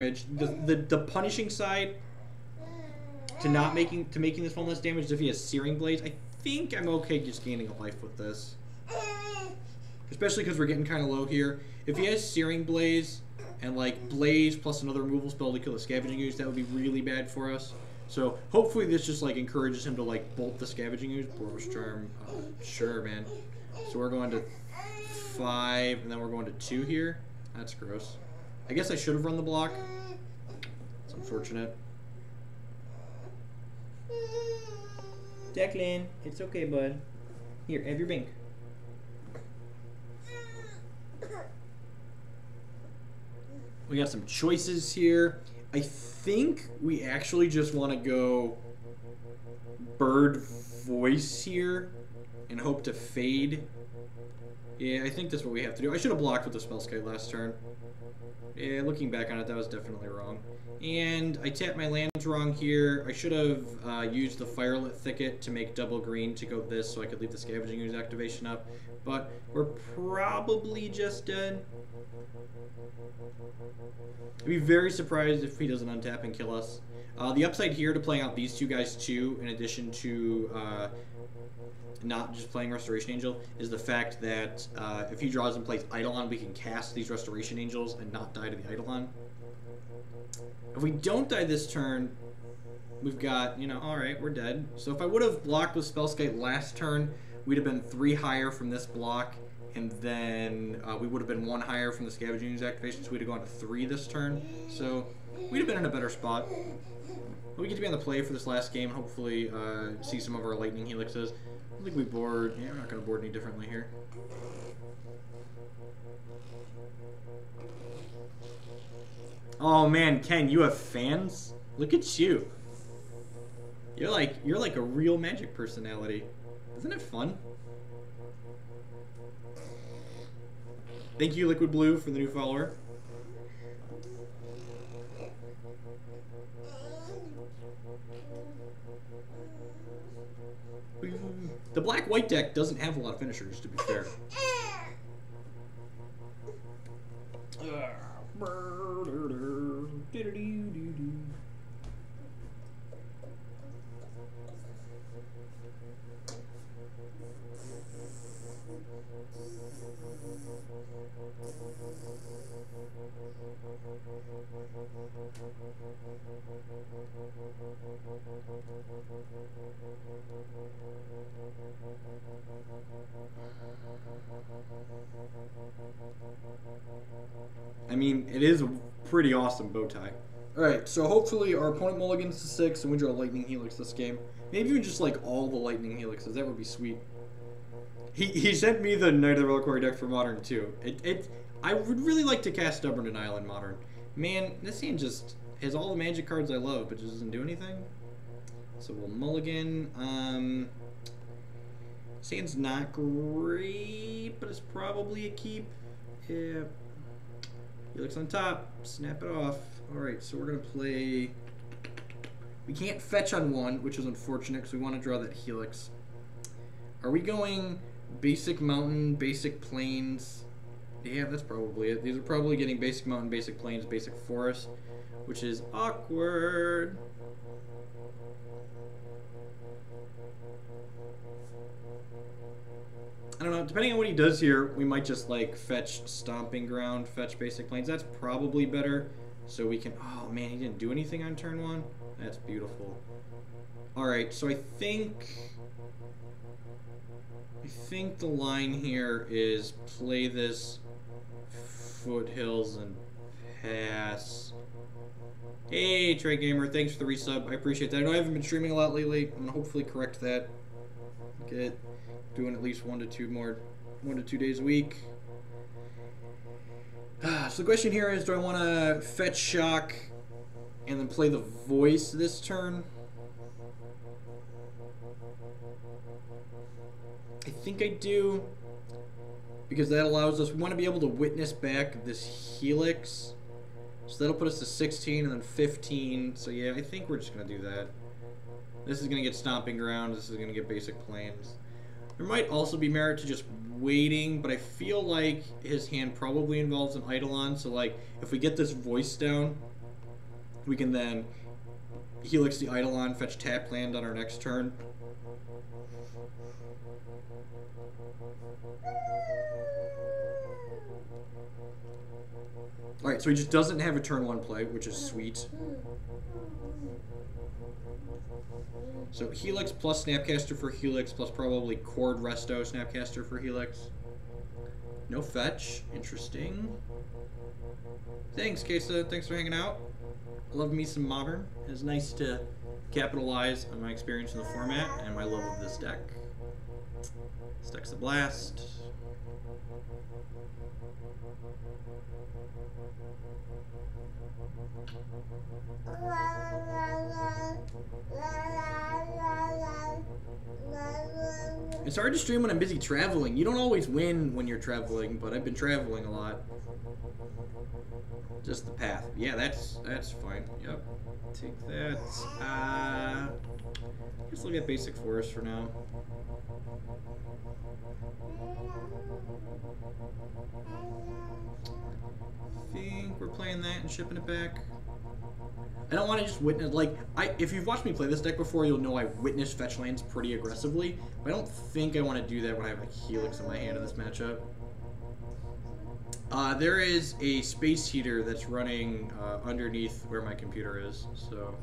damage. The punishing side to not making this one less damage is if he has Searing Blaze. I think I'm okay just gaining a life with this, especially because we're getting kind of low here. If he has Searing Blaze and like Blaze plus another removal spell to kill the Scavenging Ooze, that would be really bad for us. So hopefully this just like encourages him to like bolt the Scavenging Ooze. Boros Charm, sure, man. So we're going to 5, and then we're going to 2 here. That's gross. I guess I should have run the block. It's unfortunate. Declan, it's okay, bud. Here, have your bank. We got some choices here. I think we actually just want to go Bird Voice here and hope to fade. Yeah, I think that's what we have to do. I should have blocked with the Spellskite last turn. Yeah, looking back on it, that was definitely wrong. And I tapped my lands wrong here. I should have used the Firelit Thicket to make double green to go this so I could leave the Scavenging Ooze activation up. But we're probably just dead. I'd be very surprised if he doesn't untap and kill us. The upside here to playing out these two guys too, in addition to not just playing Restoration Angel, is the fact that if he draws and plays Eidolon, we can cast these Restoration Angels and not die to the Eidolon. If we don't die this turn, we've got, you know, alright, we're dead. So if I would have blocked with Spellskite last turn, we'd have been 3 higher from this block, and then we would have been 1 higher from the Scavenging Ooze activation, so we'd have gone to 3 this turn. So we'd have been in a better spot. But we get to be on the play for this last game, hopefully see some of our Lightning Helixes. I think we board. Yeah, we're not going to board any differently here. Oh man, Ken, you have fans? Look at you. You're like a real Magic personality. Isn't it fun? Thank you, Liquid Blue, for the new follower. The black-white deck doesn't have a lot of finishers, to be fair. I mean, it is a pretty awesome bow tie. Alright, so hopefully our opponent mulligans to 6 and we draw Lightning Helix this game. Maybe even just like all the Lightning Helixes, that would be sweet. He sent me the Knight of the Reliquary deck for Modern too. I would really like to cast Stubborn Denial in Modern. Man, this hand just has all the Magic cards I love, but just doesn't do anything. So we'll mulligan. Sand's not great, but it's probably a keep. Yeah. Helix on top. Snap it off. Alright, so we're going to play... We can't fetch on 1, which is unfortunate because we want to draw that Helix. Are we going basic mountain, basic plains? Yeah, that's probably it. These are probably getting basic mountain, basic plains, basic forest, which is awkward. I don't know, depending on what he does here, we might just like fetch Stomping Ground, fetch basic plains. That's probably better. So we can, oh man, he didn't do anything on turn 1. That's beautiful. Alright, so I think the line here is play this Foothills and pass. Hey, Trey Gamer, thanks for the resub. I appreciate that. I know I haven't been streaming a lot lately. I'm gonna hopefully correct that. Get doing at least 1 to 2 days a week. So the question here is, do I want to fetch Shock and then play the Voice this turn? I think I do, because that allows us, we want to be able to witness back this Helix, so that'll put us to 16 and then 15. So yeah, I think we're just going to do that. This is going to get Stomping Ground, this is going to get basic plains. There might also be merit to just waiting, but I feel like his hand probably involves an Eidolon, so like if we get this Voice down, We can then Helix the Eidolon, fetch tap land on our next turn. Alright, so he just doesn't have a turn one play, which is sweet. So Helix plus Snapcaster for Helix plus probably Chord Resto Snapcaster for Helix. No fetch. Interesting. Thanks, Kesa. Thanks for hanging out. I love me some Modern. It was nice to capitalize on my experience in the format and my love of this deck. This deck's a blast. It's hard to stream when I'm busy traveling. You don't always win when you're traveling, but I've been traveling a lot. Just the path. Yeah, that's fine. Yep. Take that. Let's look at basic forest for now. I think we're playing that and shipping it back. I don't want to just witness, like, if you've watched me play this deck before, you'll know I witness fetch lands pretty aggressively, but I don't think I want to do that when I have a Helix in my hand in this matchup. There is a space heater that's running underneath where my computer is, so...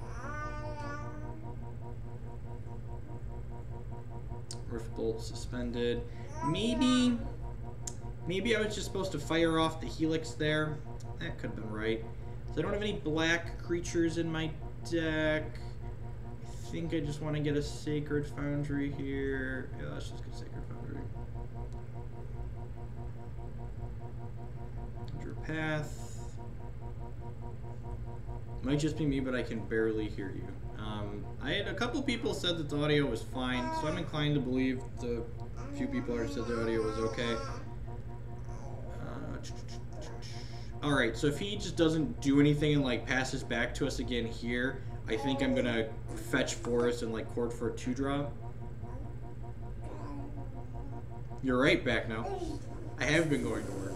Rift Bolt suspended. Maybe I was just supposed to fire off the Helix there. That could have been right. So I don't have any black creatures in my deck. I think I just want to get a Sacred Foundry here. Yeah, let's just get Sacred Foundry. Drew Path. Might just be me, but I can barely hear you. I had a couple people said that the audio was fine, so I'm inclined to believe the few people who said the audio was okay. Alright, so if he just doesn't do anything and like passes back to us again here, I think I'm gonna fetch Forest and like Chord for a 2-drop. You're right back now. I have been going to work.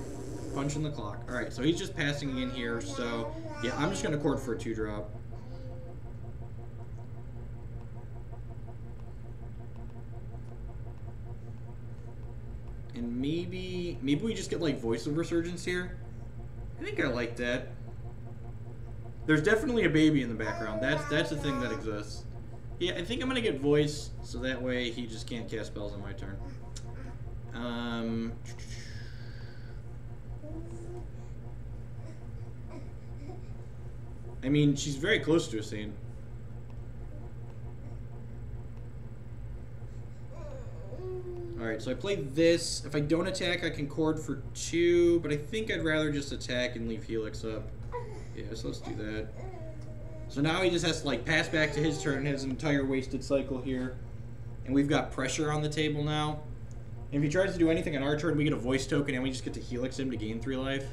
Punching the clock. Alright, so he's just passing in here, so yeah, I'm just gonna Chord for a 2-drop. And maybe we just get like Voice of Resurgence here. I think I like that. There's definitely a baby in the background. That's a thing that exists. Yeah, I think I'm gonna get Voice, so that way he just can't cast spells on my turn. I mean, she's very close to a scene. Alright, so I play this. If I don't attack, I can Chord for 2, but I think I'd rather just attack and leave Helix up. Yeah, so let's do that. So now he just has to, like, pass back to his turn, his entire wasted cycle here. And we've got pressure on the table now. And if he tries to do anything on our turn, we get a Voice token and we just get to Helix him to gain 3 life.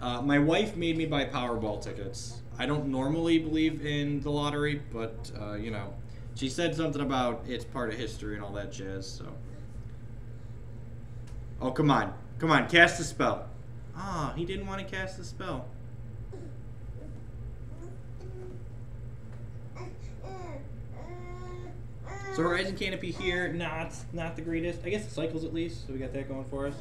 My wife made me buy Powerball tickets. I don't normally believe in the lottery, but, you know... She said something about it's part of history and all that jazz, so. Oh, come on. Come on, cast the spell. Ah, he didn't want to cast the spell. So Horizon Canopy here, not the greatest. I guess it cycles at least, so we got that going for us.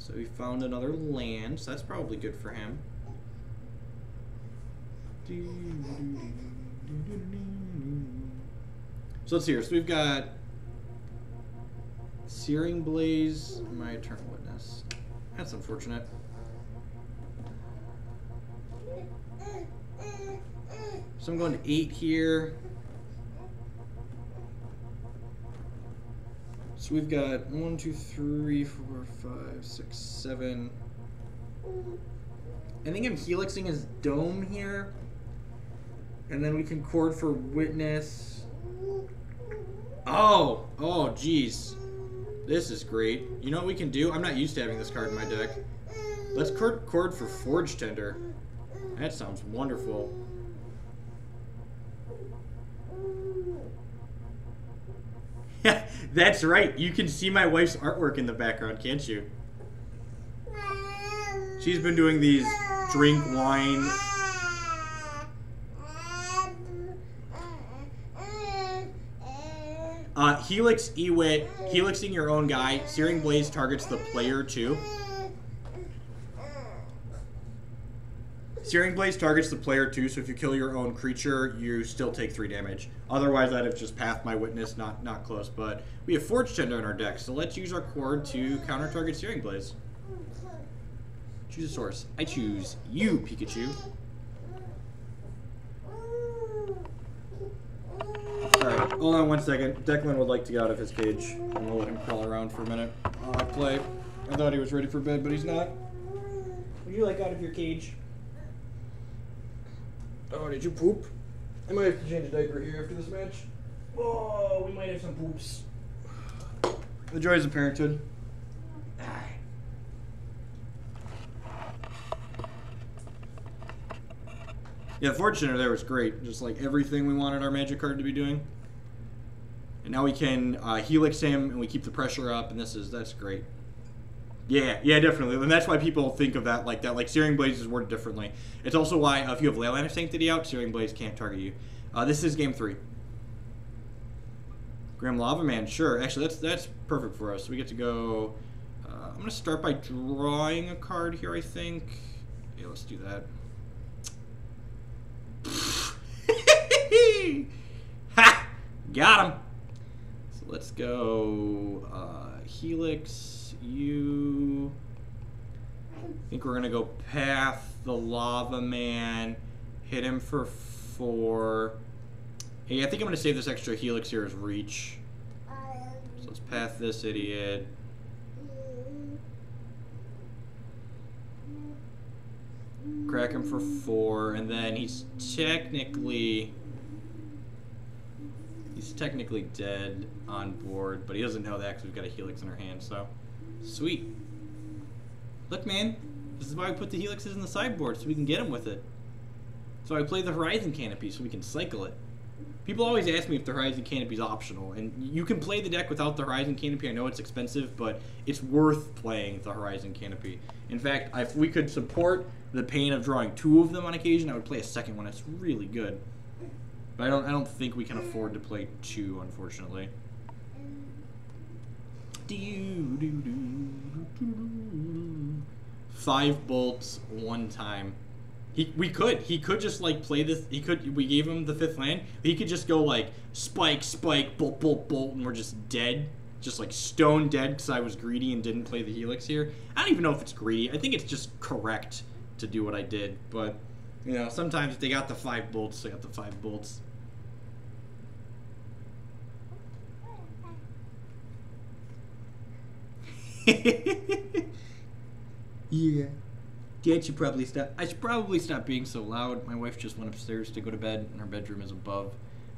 So we found another land, so that's probably good for him. So let's see here. So we've got Searing Blaze, my Eternal Witness. That's unfortunate. So I'm going to 8 here. So we've got 1, 2, 3, 4, 5, 6, 7. I think I'm Helixing his dome here. And then we can Chord for Witness. Oh, geez. This is great. You know what we can do? I'm not used to having this card in my deck. Let's Chord for Forge Tender. That sounds wonderful. That's right. You can see my wife's artwork in the background, can't you? She's been doing these drink wine. Helix, Ewit, Helixing your own guy. Searing Blaze targets the player too. Searing Blaze targets the player too, so if you kill your own creature, you still take 3 damage. Otherwise, I'd have just pathed my witness, not close, but we have Forge Tender in our deck, so let's use our Chord to counter target Searing Blaze. Choose a source. I choose you, Pikachu. Alright, hold on one second. Declan would like to get out of his cage, and we'll let him crawl around for a minute. I play. I thought he was ready for bed, but he's not. Would you like out of your cage? Oh, did you poop? I might have to change a diaper here after this match. Oh, we might have some poops. The joys of parenthood. Yeah, Forge Tender there was great. Just like everything we wanted our Magic card to be doing. And now we can Helix him, and we keep the pressure up, and that's great. Yeah, yeah, definitely. And that's why people think of that like that. Like, Searing Blaze is worded differently. It's also why if you have Leyline of Sanctity out, Searing Blaze can't target you. This is game 3. Grim Lavamancer, sure. Actually, that's perfect for us. We get to go... I'm going to start by drawing a card here, I think. Yeah, let's do that. Ha! Got him! So let's go Helix, you... I think we're going to go Path the Lava Man, hit him for 4. Hey, I think I'm going to save this extra Helix here as Reach. So let's Path this idiot. Crack him for 4, and then he's technically dead on board, but he doesn't know that because we've got a Helix in our hand, so sweet. Look, man, this is why we put the Helixes in the sideboard, so we can get him with it. So I play the Horizon Canopy so we can cycle it. People always ask me if the Horizon Canopy is optional, and you can play the deck without the Horizon Canopy. I know it's expensive, but it's worth playing the Horizon Canopy. In fact, if we could support the pain of drawing 2 of them on occasion, I would play a second one. It's really good. But I don't think we can afford to play 2, unfortunately. Five bolts one time. He could just like play this. We gave him the 5th land. He could just go like spike, spike, bolt, bolt, bolt, and we're just dead. Just like stone dead because I was greedy and didn't play the Helix here. I don't even know if it's greedy. I think it's just correct to do what I did, but you know, sometimes if they got the 5 bolts, they got the 5 bolts. Yeah. Dad should probably stop. I should probably stop being so loud. My wife just went upstairs to go to bed, and her bedroom is above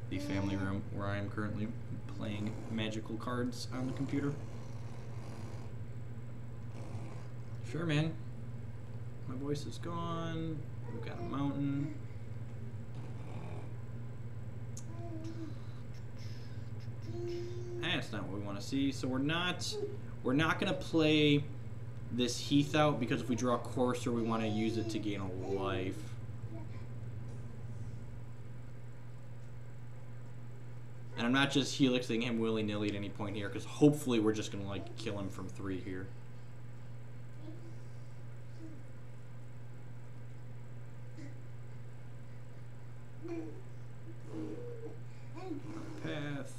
the family room where I am currently playing magical cards on the computer. Sure, man. My voice is gone. We've got a mountain. That's not what we want to see. So we're not gonna play this Heath out because if we draw a Courser, we want to use it to gain a life. And I'm not just Helixing him willy-nilly at any point here because hopefully we're just gonna like kill him from 3 here. Path.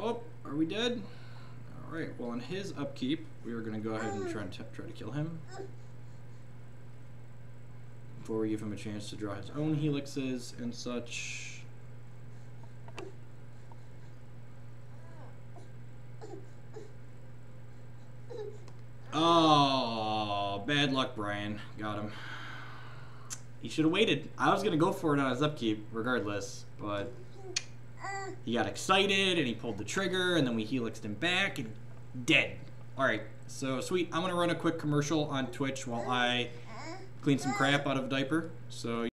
Oh, are we dead? All right. Well, in his upkeep, we are going to go ahead and try to kill him before we give him a chance to draw his own Helixes and such. Oh, bad luck, Brian. Got him. He should have waited. I was going to go for it on his upkeep regardless, but he got excited and he pulled the trigger and then we Helixed him back and dead. All right, so sweet. I'm going to run a quick commercial on Twitch while I clean some crap out of a diaper. So